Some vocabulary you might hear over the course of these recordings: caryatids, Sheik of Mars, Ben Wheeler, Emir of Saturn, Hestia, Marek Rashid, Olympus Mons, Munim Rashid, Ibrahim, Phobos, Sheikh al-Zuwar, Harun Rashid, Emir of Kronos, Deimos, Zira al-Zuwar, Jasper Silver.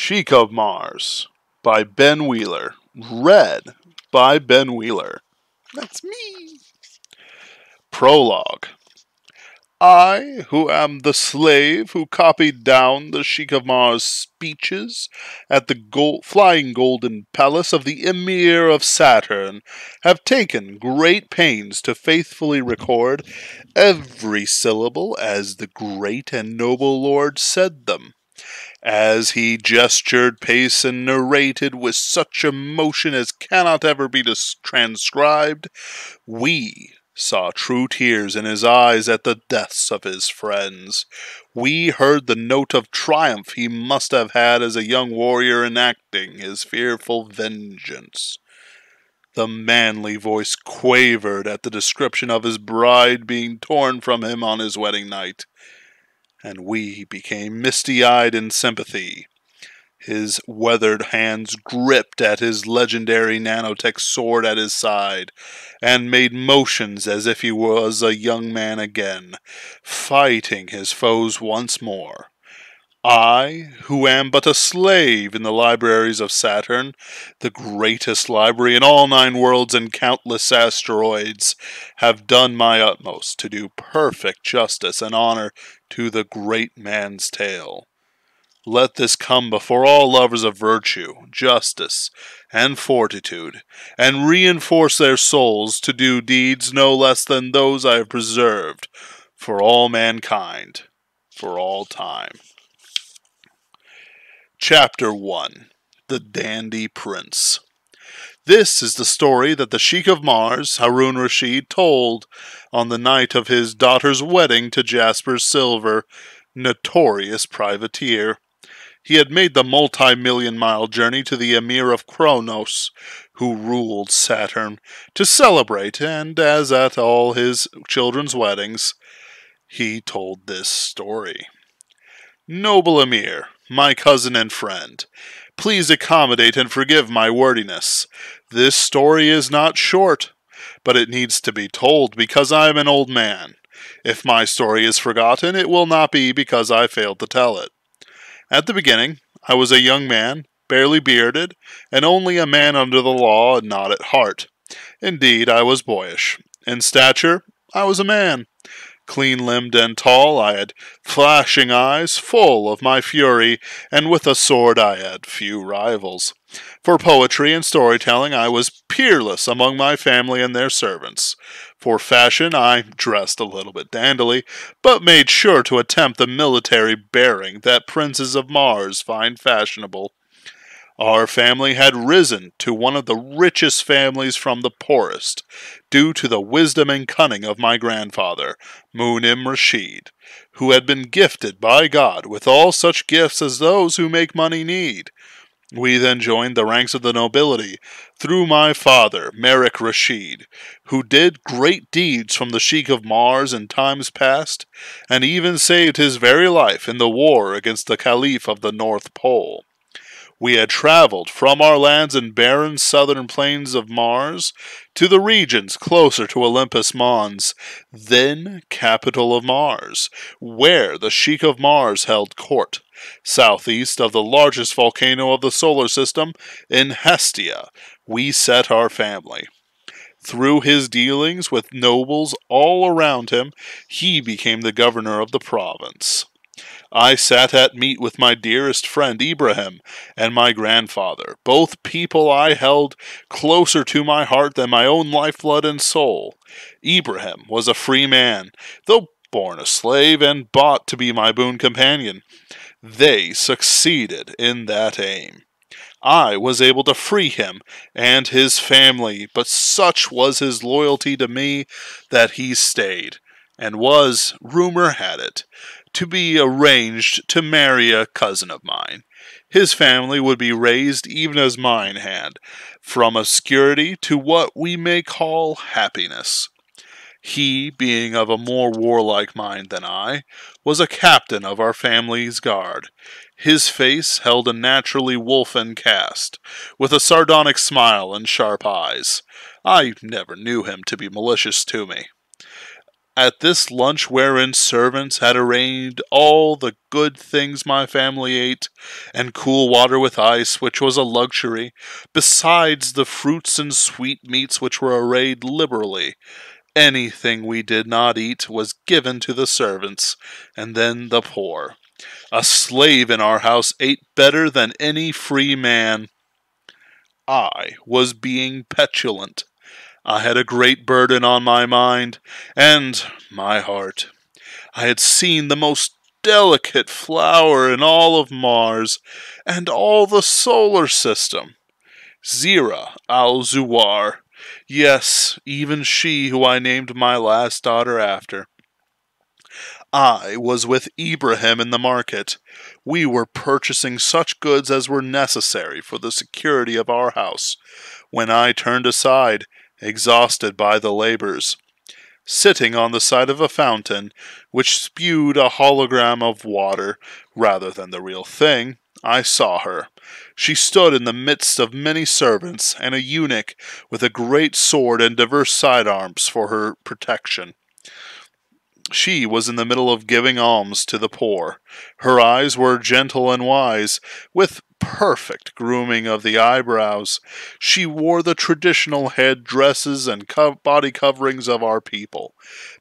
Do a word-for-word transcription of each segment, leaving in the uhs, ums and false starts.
Sheik of Mars by Ben Wheeler. Read by Ben Wheeler. That's me. Prologue. I, who am the slave who copied down the Sheik of Mars' speeches at the gold, flying golden palace of the Emir of Saturn, have taken great pains to faithfully record every syllable as the great and noble lord said them. As he gestured, paced, and narrated with such emotion as cannot ever be transcribed, we saw true tears in his eyes at the deaths of his friends. We heard the note of triumph he must have had as a young warrior enacting his fearful vengeance. The manly voice quavered at the description of his bride being torn from him on his wedding night, and we became misty-eyed in sympathy. His weathered hands gripped at his legendary nanotech sword at his side, and made motions as if he was a young man again, fighting his foes once more. I, who am but a slave in the libraries of Saturn, the greatest library in all nine worlds and countless asteroids, have done my utmost to do perfect justice and honor to the great man's tale. Let this come before all lovers of virtue, justice, and fortitude, and reinforce their souls to do deeds no less than those I have preserved for all mankind, for all time. Chapter one. The Dandy Prince. This is the story that the Sheik of Mars, Harun Rashid, told on the night of his daughter's wedding to Jasper Silver, notorious privateer. He had made the multi-million-mile journey to the Emir of Kronos, who ruled Saturn, to celebrate, and as at all his children's weddings, he told this story. Noble Emir, my cousin and friend, please accommodate and forgive my wordiness. This story is not short, but it needs to be told because I am an old man. If my story is forgotten, it will not be because I failed to tell it. At the beginning, I was a young man, barely bearded, and only a man under the law and not at heart. Indeed, I was boyish. In stature, I was a man. Clean-limbed and tall, I had flashing eyes, full of my fury, and with a sword I had few rivals. For poetry and storytelling I was peerless among my family and their servants. For fashion I dressed a little bit dandily, but made sure to attempt the military bearing that princes of Mars find fashionable. Our family had risen to one of the richest families from the poorest, due to the wisdom and cunning of my grandfather, Munim Rashid, who had been gifted by God with all such gifts as those who make money need. We then joined the ranks of the nobility through my father, Marek Rashid, who did great deeds from the Sheik of Mars in times past, and even saved his very life in the war against the Caliph of the North Pole. We had traveled from our lands and barren southern plains of Mars to the regions closer to Olympus Mons, then capital of Mars, where the Sheik of Mars held court, southeast of the largest volcano of the solar system, in Hestia. We set our family. Through his dealings with nobles all around him, he became the governor of the province. I sat at meat with my dearest friend Ibrahim and my grandfather, both people I held closer to my heart than my own lifeblood and soul. Ibrahim was a free man, though born a slave and bought to be my boon companion. They succeeded in that aim. I was able to free him and his family, but such was his loyalty to me that he stayed, and was, rumor had it, to be arranged to marry a cousin of mine. His family would be raised even as mine had, from obscurity to what we may call happiness. He, being of a more warlike mind than I, was a captain of our family's guard. His face held a naturally wolfen cast, with a sardonic smile and sharp eyes. I never knew him to be malicious to me. At this lunch wherein servants had arranged all the good things my family ate, and cool water with ice, which was a luxury, besides the fruits and sweetmeats which were arrayed liberally, anything we did not eat was given to the servants, and then the poor. A slave in our house ate better than any free man. I was being petulant. I had a great burden on my mind, and my heart. I had seen the most delicate flower in all of Mars, and all the solar system. Zira al-Zuwar. Yes, even she who I named my last daughter after. I was with Ibrahim in the market. We were purchasing such goods as were necessary for the security of our house, when I turned aside, exhausted by the labors, sitting on the side of a fountain, which spewed a hologram of water rather than the real thing, I saw her. She stood in the midst of many servants and a eunuch with a great sword and diverse sidearms for her protection. She was in the middle of giving alms to the poor. Her eyes were gentle and wise, with perfect grooming of the eyebrows. She wore the traditional head dresses and co body coverings of our people.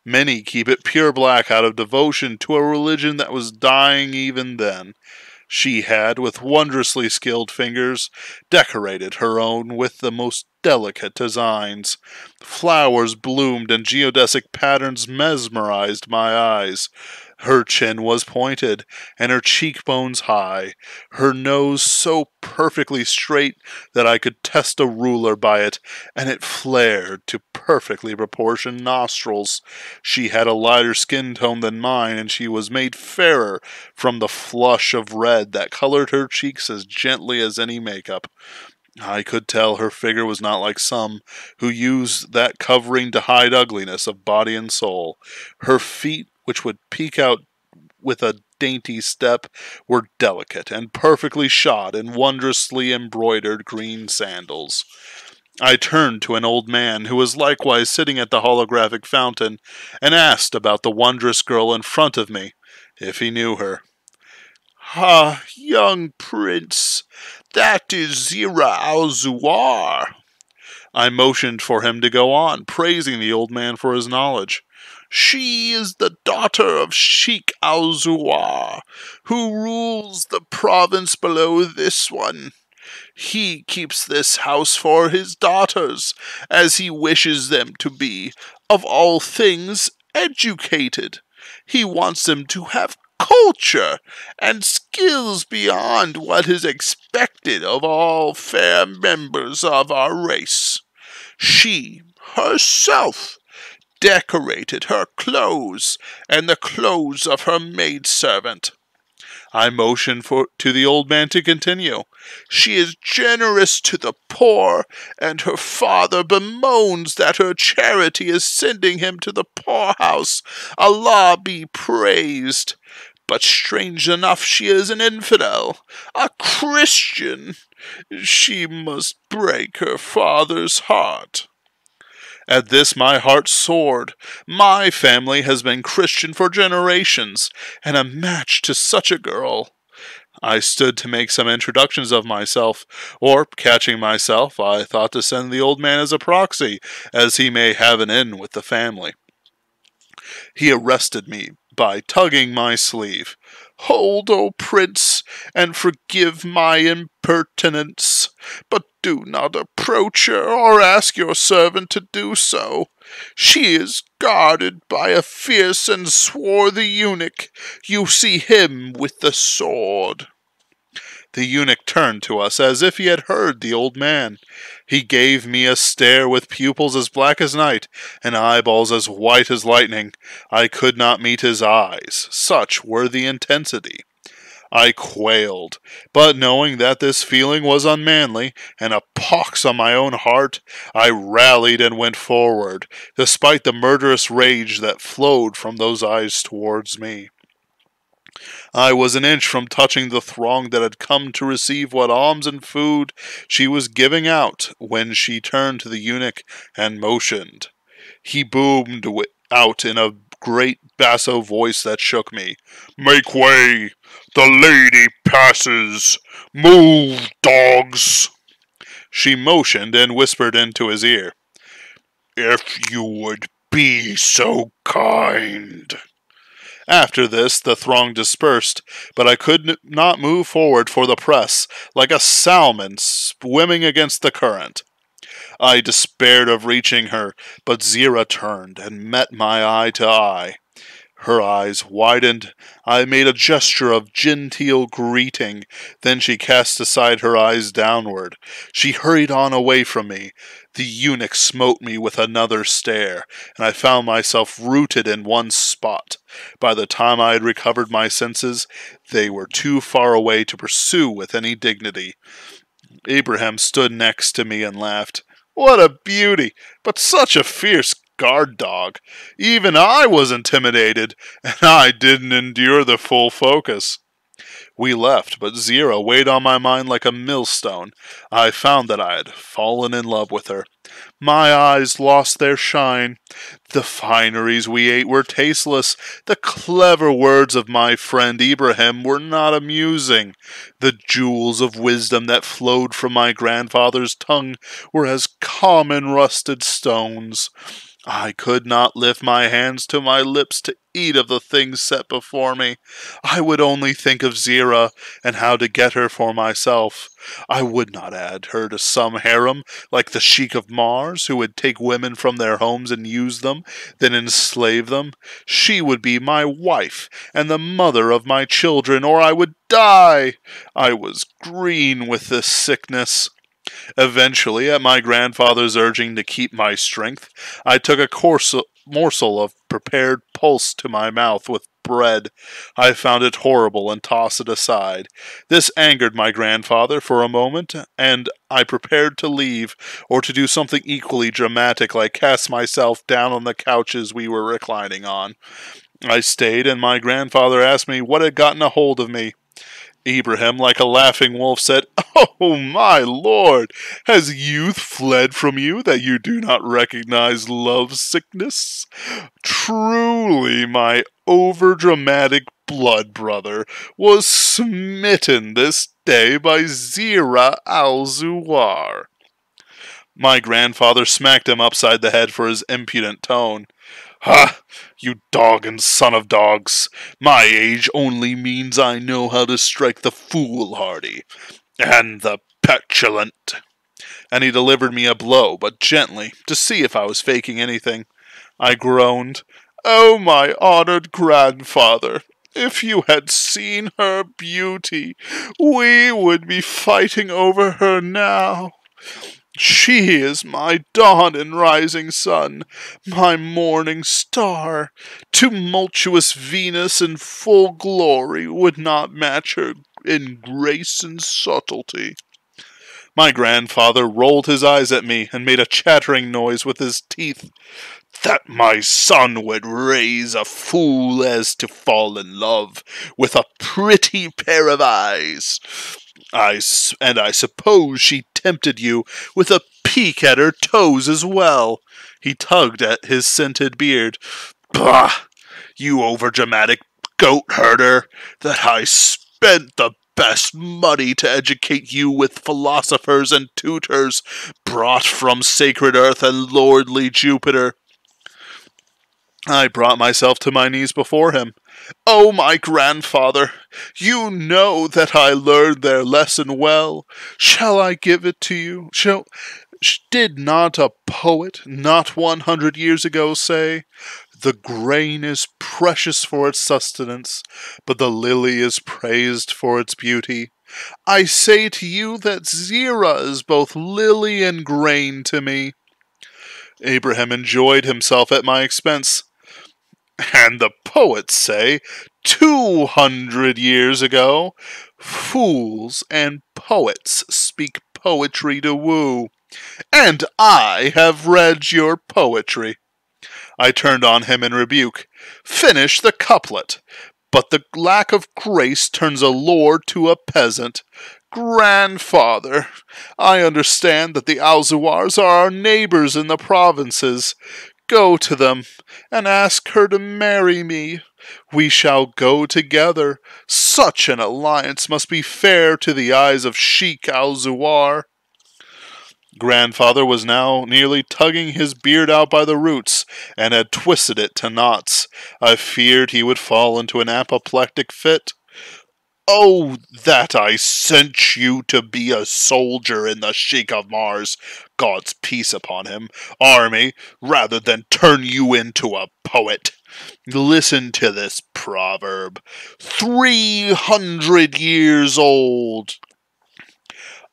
Many keep it pure black out of devotion to a religion that was dying even then. She had, with wondrously skilled fingers, decorated her own with the most delicate designs. Flowers bloomed and geodesic patterns mesmerized my eyes. Her chin was pointed, and her cheekbones high, her nose so perfectly straight that I could test a ruler by it, and it flared to perfectly proportioned nostrils. She had a lighter skin tone than mine, and she was made fairer from the flush of red that colored her cheeks as gently as any makeup. I could tell her figure was not like some who use that covering to hide ugliness of body and soul. Her feet, which would peek out with a dainty step, were delicate and perfectly shod in wondrously embroidered green sandals. I turned to an old man who was likewise sitting at the holographic fountain and asked about the wondrous girl in front of me, if he knew her. "Ah, young prince, that is Zira al-Zuwar." I motioned for him to go on, praising the old man for his knowledge. "She is the daughter of Sheik al-Zuwar, who rules the province below this one. He keeps this house for his daughters, as he wishes them to be, of all things, educated. He wants them to have culture and skills beyond what is expected of all fair members of our race. She herself decorated her clothes and the clothes of her maidservant." I motioned for, to the old man to continue. "She is generous to the poor, and her father bemoans that her charity is sending him to the poorhouse. Allah be praised. But strange enough, she is an infidel, a Christian. She must break her father's heart." At this my heart soared. My family has been Christian for generations, and a match to such a girl. I stood to make some introductions of myself, or, catching myself, I thought to send the old man as a proxy, as he may have an in with the family. He arrested me by tugging my sleeve. "Hold, O prince, and forgive my impertinence, but do not approach her, or ask your servant to do so. She is guarded by a fierce and swarthy eunuch. You see him with the sword." The eunuch turned to us as if he had heard the old man. He gave me a stare with pupils as black as night and eyeballs as white as lightning. I could not meet his eyes, such were the intensity. I quailed, but knowing that this feeling was unmanly, and a pox on my own heart, I rallied and went forward, despite the murderous rage that flowed from those eyes towards me. I was an inch from touching the throng that had come to receive what alms and food she was giving out when she turned to the eunuch and motioned. He boomed out in a great basso voice that shook me. "Make way! The lady passes! Move, dogs!" She motioned and whispered into his ear, "If you would be so kind." After this, the throng dispersed, but I could not move forward for the press, like a salmon swimming against the current. I despaired of reaching her, but Zira turned and met my eye to eye. Her eyes widened. I made a gesture of genteel greeting. Then she cast aside her eyes downward. She hurried on away from me. The eunuch smote me with another stare, and I found myself rooted in one spot. By the time I had recovered my senses, they were too far away to pursue with any dignity. Ibrahim stood next to me and laughed. "What a beauty, but such a fierce guard dog. Even I was intimidated, and I didn't endure the full focus." We left, but Zira weighed on my mind like a millstone. I found that I had fallen in love with her. My eyes lost their shine. The fineries we ate were tasteless. The clever words of my friend Ibrahim were not amusing. The jewels of wisdom that flowed from my grandfather's tongue were as common rusted stones. I could not lift my hands to my lips to eat of the things set before me. I would only think of Zira and how to get her for myself. I would not add her to some harem, like the Sheik of Mars, who would take women from their homes and use them, then enslave them. She would be my wife and the mother of my children, or I would die. I was green with this sickness. Eventually, at my grandfather's urging to keep my strength, I took a coarse morsel of prepared pulse to my mouth with bread. I found it horrible and tossed it aside. This angered my grandfather for a moment, and I prepared to leave, or to do something equally dramatic, like cast myself down on the couches we were reclining on. I stayed, and my grandfather asked me what had gotten a hold of me. Ibrahim, like a laughing wolf, said, "Oh, my lord, has youth fled from you that you do not recognize love sickness? Truly, my overdramatic blood brother was smitten this day by Zira al-Zuwar." My grandfather smacked him upside the head for his impudent tone. "Ha! You dog and son of dogs! My age only means I know how to strike the foolhardy and the petulant." And he delivered me a blow, but gently, to see if I was faking anything. I groaned, "Oh, my honored grandfather, if you had seen her beauty, we would be fighting over her now. She is my dawn and rising sun, my morning star. Tumultuous Venus in full glory would not match her in grace and subtlety." My grandfather rolled his eyes at me and made a chattering noise with his teeth. "That my son would raise a fool as to fall in love with a pretty pair of eyes. I, and I suppose she tempted you with a peek at her toes as well." He tugged at his scented beard. "Bah! You overdramatic goat herder, that I spent the best money to educate you with philosophers and tutors brought from sacred earth and lordly Jupiter." I brought myself to my knees before him. "Oh, my grandfather, you know that I learned their lesson well. Shall I give it to you? Shall... Did not a poet, not one hundred years ago, say, 'The grain is precious for its sustenance, but the lily is praised for its beauty'? I say to you that Zira is both lily and grain to me." Ibrahim enjoyed himself at my expense. "And the poets say, two hundred years ago, 'Fools and poets speak poetry to woo.' And I have read your poetry." I turned on him in rebuke. "Finish the couplet. But the lack of grace turns a lord to a peasant. Grandfather, I understand that the Al-Zuwars are our neighbors in the provinces. Go to them, and ask her to marry me. We shall go together. Such an alliance must be fair to the eyes of Sheikh al-Zuwar." Grandfather was now nearly tugging his beard out by the roots, and had twisted it to knots. I feared he would fall into an apoplectic fit. "Oh, that I sent you to be a soldier in the Sheik of Mars, God's peace upon him, army, rather than turn you into a poet. Listen to this proverb. Three hundred years old.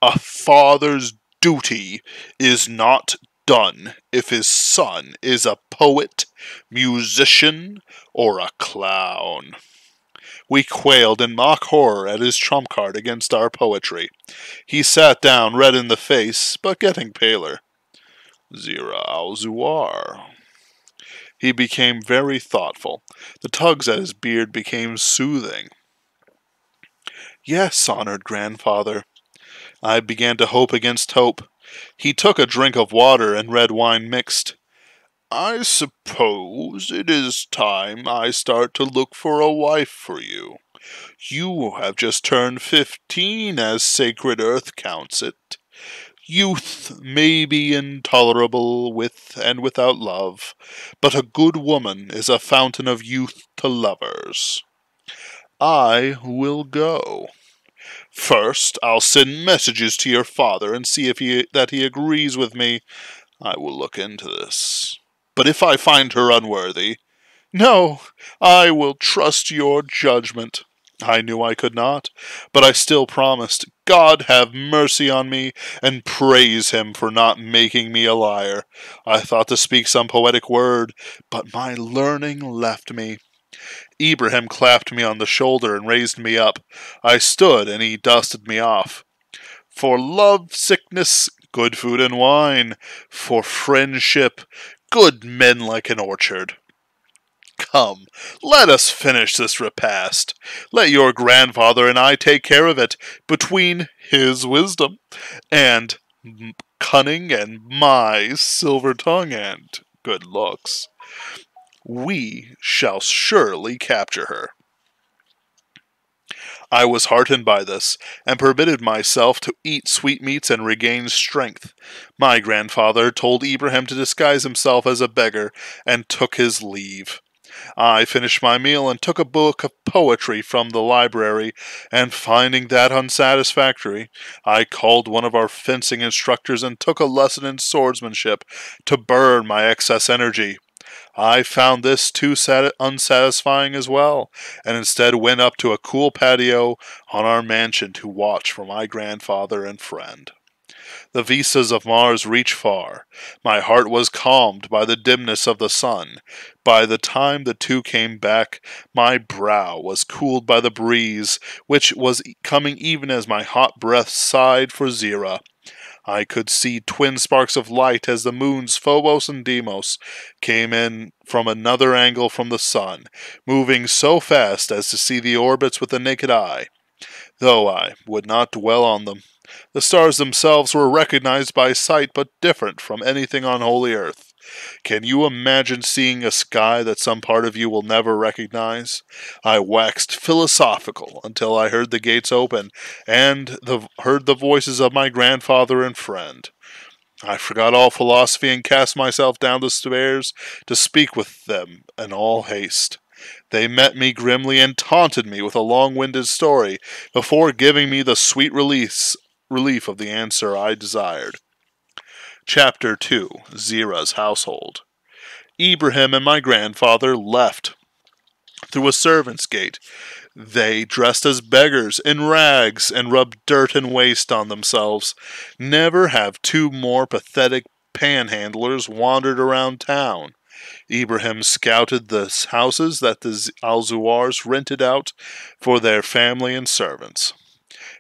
A father's duty is not done if his son is a poet, musician, or a clown." We quailed in mock horror at his trump card against our poetry. He sat down, red in the face, but getting paler. "Zira al-Zuwar." He became very thoughtful. The tugs at his beard became soothing. "Yes, honored grandfather." I began to hope against hope. He took a drink of water and red wine mixed. "I suppose it is time I start to look for a wife for you. You have just turned fifteen, as sacred earth counts it. Youth may be intolerable with and without love, but a good woman is a fountain of youth to lovers. I will go. First, I'll send messages to your father and see if he that he agrees with me. I will look into this. But if I find her unworthy, no, I will trust your judgment." I knew I could not, but I still promised. God have mercy on me, and praise him for not making me a liar. I thought to speak some poetic word, but my learning left me. Ibrahim clapped me on the shoulder and raised me up. I stood, and he dusted me off. "For love, sickness, good food and wine. For friendship, good men like an orchard. Come, let us finish this repast. Let your grandfather and I take care of it, between his wisdom and cunning and my silver tongue and good looks. We shall surely capture her." I was heartened by this, and permitted myself to eat sweetmeats and regain strength. My grandfather told Ibrahim to disguise himself as a beggar, and took his leave. I finished my meal and took a book of poetry from the library, and finding that unsatisfactory, I called one of our fencing instructors and took a lesson in swordsmanship to burn my excess energy. I found this too unsatisfying as well, and instead went up to a cool patio on our mansion to watch for my grandfather and friend. The vistas of Mars reach far. My heart was calmed by the dimness of the sun. By the time the two came back, my brow was cooled by the breeze, which was coming even as my hot breath sighed for Zira. I could see twin sparks of light as the moons Phobos and Deimos came in from another angle from the sun, moving so fast as to see the orbits with the naked eye, though I would not dwell on them. The stars themselves were recognized by sight, but different from anything on holy earth. Can you imagine seeing a sky that some part of you will never recognize? I waxed philosophical until I heard the gates open, and the, heard the voices of my grandfather and friend. I forgot all philosophy and cast myself down the stairs to speak with them in all haste. They met me grimly and taunted me with a long-winded story, before giving me the sweet release, relief of the answer I desired. Chapter two. Zira's Household. Ibrahim and my grandfather left through a servant's gate. They dressed as beggars in rags and rubbed dirt and waste on themselves. Never have two more pathetic panhandlers wandered around town. Ibrahim scouted the houses that the al-Zuwars rented out for their family and servants.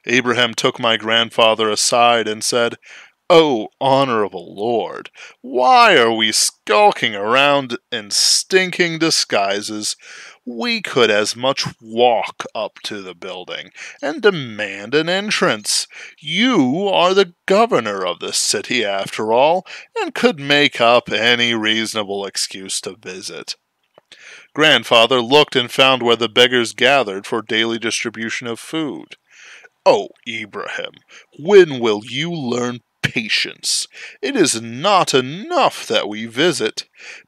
Ibrahim took my grandfather aside and said, "Oh, honorable lord, why are we skulking around in stinking disguises? we could as much walk up to the building and demand an entrance. You are the governor of the city, after all, and could make up any reasonable excuse to visit. Grandfather looked and found where the beggars gathered for daily distribution of food. Oh, Ibrahim, when will you learn patience? It is not enough that we visit.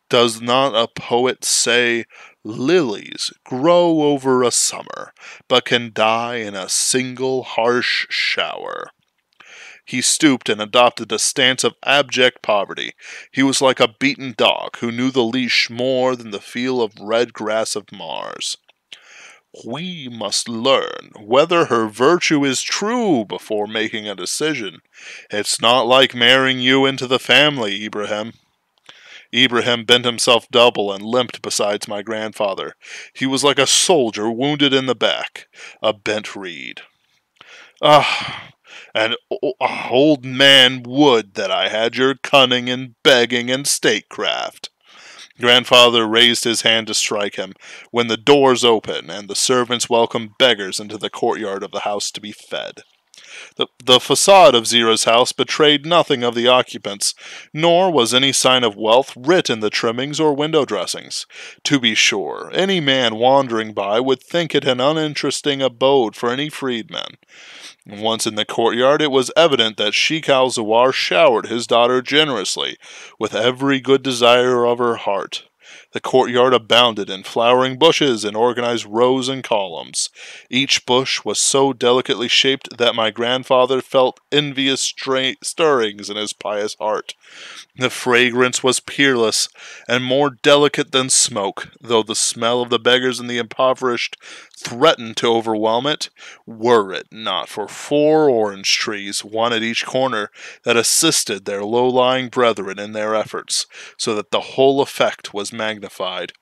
Does not a poet say, lilies grow over a summer, but can die in a single harsh shower? He stooped and adopted a stance of abject poverty. He was like a beaten dog who knew the leash more than the feel of red grass of Mars. We must learn whether her virtue is true before making a decision. It's not like marrying you into the family, Ibrahim. Ibrahim bent himself double and limped beside my grandfather. He was like a soldier wounded in the back, a bent reed. Ah, an old man, would that I had your cunning and begging and statecraft. Grandfather raised his hand to strike him, when the doors opened and the servants welcomed beggars into the courtyard of the house to be fed. The, the facade of Zira's house betrayed nothing of the occupants, nor was any sign of wealth writ in the trimmings or window dressings. To be sure, any man wandering by would think it an uninteresting abode for any freedman. Once in the courtyard, it was evident that Sheikh al-Zuwar showered his daughter generously, with every good desire of her heart. The courtyard abounded in flowering bushes in organized rows and columns. Each bush was so delicately shaped that my grandfather felt envious stirrings in his pious heart. The fragrance was peerless and more delicate than smoke, though the smell of the beggars and the impoverished threatened to overwhelm it, were it not for four orange trees, one at each corner, that assisted their low-lying brethren in their efforts, so that the whole effect was magnified.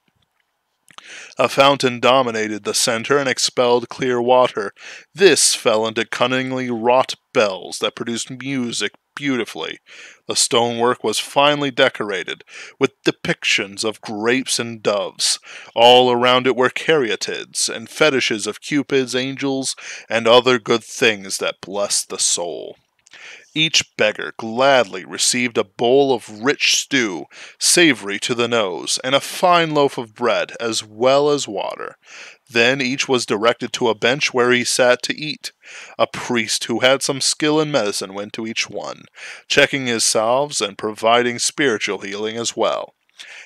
A fountain dominated the center and expelled clear water. This fell into cunningly wrought bells that produced music beautifully. The stonework was finely decorated with depictions of grapes and doves. All around it were caryatids and fetishes of cupids, angels, and other good things that bless the soul. Each beggar gladly received a bowl of rich stew, savory to the nose, and a fine loaf of bread, as well as water. Then each was directed to a bench where he sat to eat. A priest who had some skill in medicine went to each one, checking his salves and providing spiritual healing as well.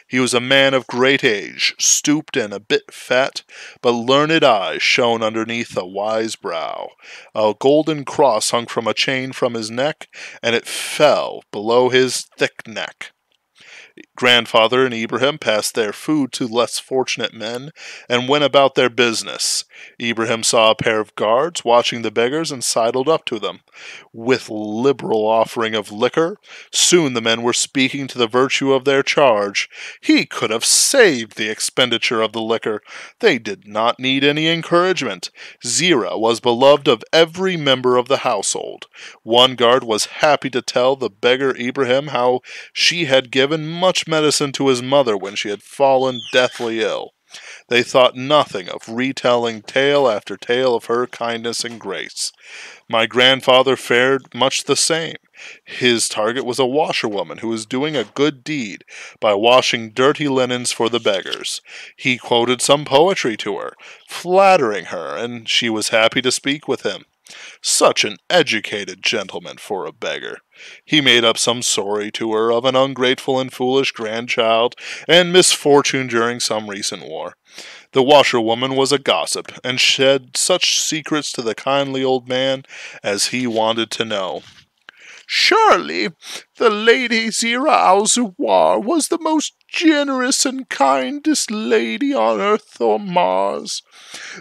He was a man of great age, stooped and a bit fat, but learned eyes shone underneath a wise brow. A golden cross hung from a chain from his neck, and it fell below his thick neck. Grandfather and Ibrahim passed their food to less fortunate men, and went about their business. Ibrahim saw a pair of guards watching the beggars and sidled up to them. With liberal offering of liquor, soon the men were speaking to the virtue of their charge. He could have saved the expenditure of the liquor. They did not need any encouragement. Zira was beloved of every member of the household. One guard was happy to tell the beggar Ibrahim how she had given much much medicine to his mother when she had fallen deathly ill. They thought nothing of retelling tale after tale of her kindness and grace. My grandfather fared much the same. His target was a washerwoman who was doing a good deed by washing dirty linens for the beggars. He quoted some poetry to her, flattering her, and she was happy to speak with him. Such an educated gentleman for a beggar. He made up some story to her of an ungrateful and foolish grandchild and misfortune during some recent war. The washerwoman was a gossip, and shed such secrets to the kindly old man as he wanted to know. Surely the lady Zira al-Zuwar was the most generous and kindest lady on earth or Mars.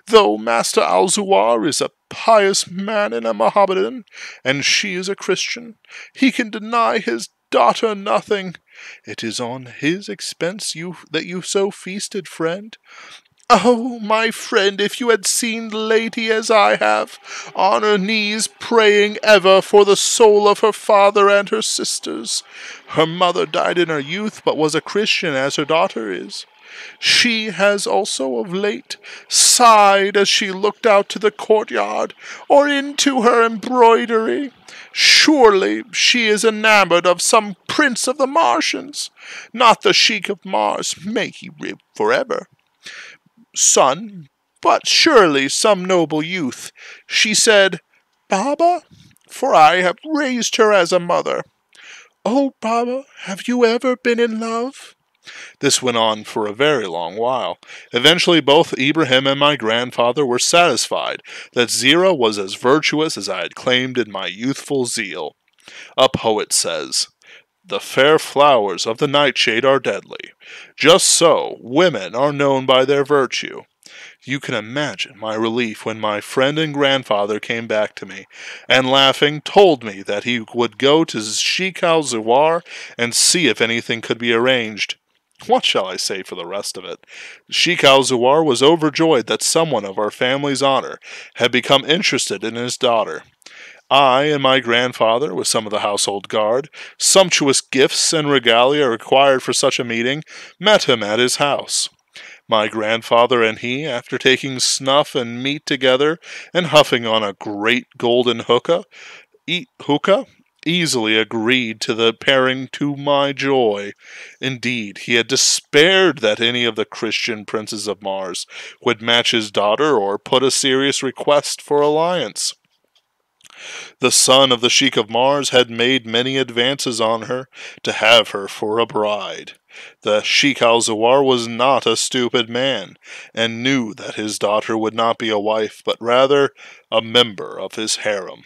Though Master al-Zuwar is a pious man and a Mohammedan, and she is a Christian, he can deny his daughter nothing. It is on his expense you that you so feasted, friend. Oh, my friend, if you had seen the lady as I have, on her knees praying ever for the soul of her father and her sisters. Her mother died in her youth, but was a Christian as her daughter is. She has also of late sighed as she looked out to the courtyard, or into her embroidery. Surely she is enamored of some prince of the Martians, not the Sheik of Mars, may he live forever, son, but surely some noble youth. She said, Baba, for I have raised her as a mother. Oh, Baba, have you ever been in love? This went on for a very long while. Eventually both Ibrahim and my grandfather were satisfied that Zira was as virtuous as I had claimed in my youthful zeal. A poet says, "The fair flowers of the nightshade are deadly. Just so, women are known by their virtue." You can imagine my relief when my friend and grandfather came back to me, and laughing, told me that he would go to Sheikh al-Zuwar and see if anything could be arranged. What shall I say for the rest of it? Sheikh al-Zuwar was overjoyed that someone of our family's honor had become interested in his daughter. I and my grandfather, with some of the household guard, sumptuous gifts and regalia required for such a meeting, met him at his house. My grandfather and he, after taking snuff and meat together and huffing on a great golden hookah, eat hookah, easily agreed to the pairing to my joy. Indeed, he had despaired that any of the Christian princes of Mars would match his daughter or put a serious request for alliance. The son of the Sheik of Mars had made many advances on her to have her for a bride. The Sheik al-Zuwar was not a stupid man, and knew that his daughter would not be a wife, but rather a member of his harem.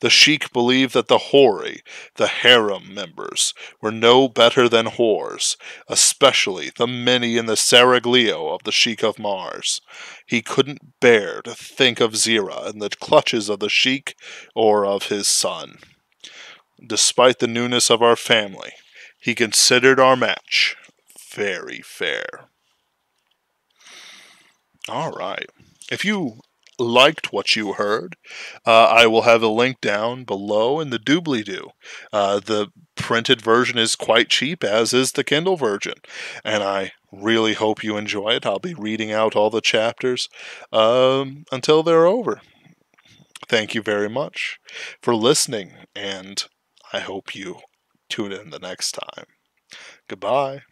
The Sheik believed that the houri, the harem members, were no better than whores, especially the many in the seraglio of the Sheik of Mars. He couldn't bear to think of Zira in the clutches of the Sheik or of his son. Despite the newness of our family, he considered our match very fair. All right. If you liked what you heard, uh, I will have a link down below in the doobly-doo. Uh, the printed version is quite cheap, as is the Kindle version, and I really hope you enjoy it. I'll be reading out all the chapters um, until they're over. Thank you very much for listening, and I hope you tune in the next time. Goodbye.